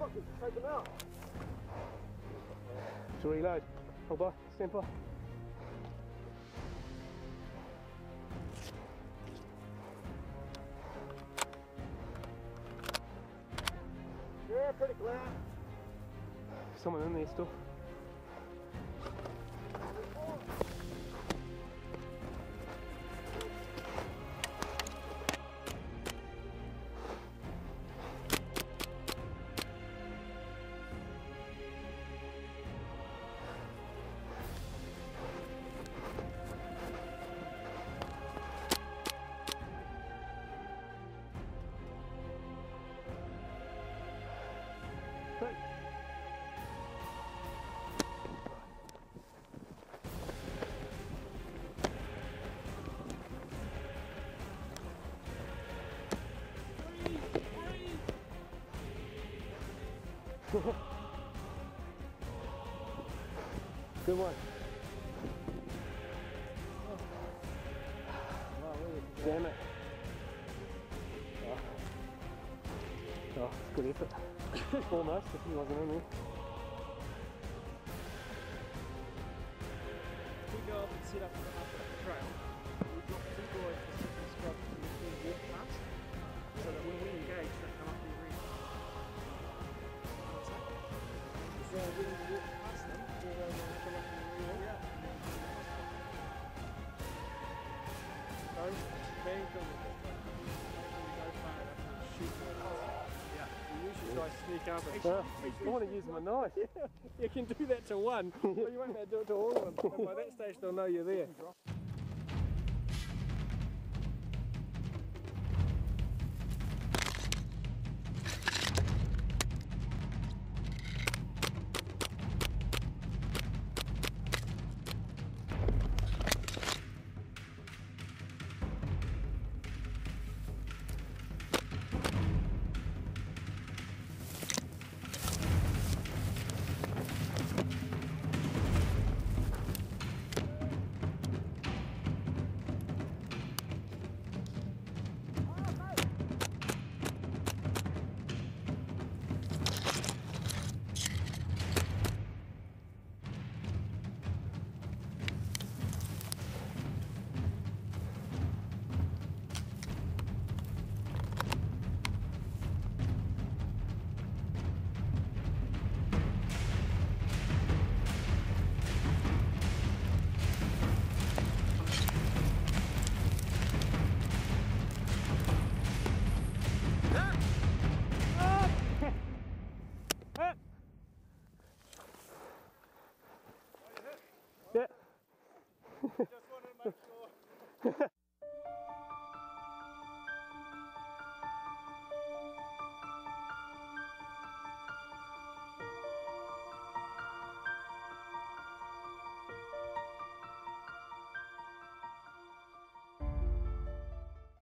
Fucking take them out. To reload. Hold by, stand by. Yeah, pretty glad. Someone in there still. Good one. Oh. Damn it. Oh, oh, good effort. Almost, if he wasn't in there. We go up and set up the trail. We've got two guys to sit in scrub and walk past, so that when we engage, they come up. So we can walk past them, do they want to come up and reload? Yeah. Don't bang them with it. You go far enough and shoot them. Yeah. You usually try to sneak up and actually, I want to use my knife. Yeah. You can do that to one, but you won't be able to do it to all of them. And by that stage they'll know you're there.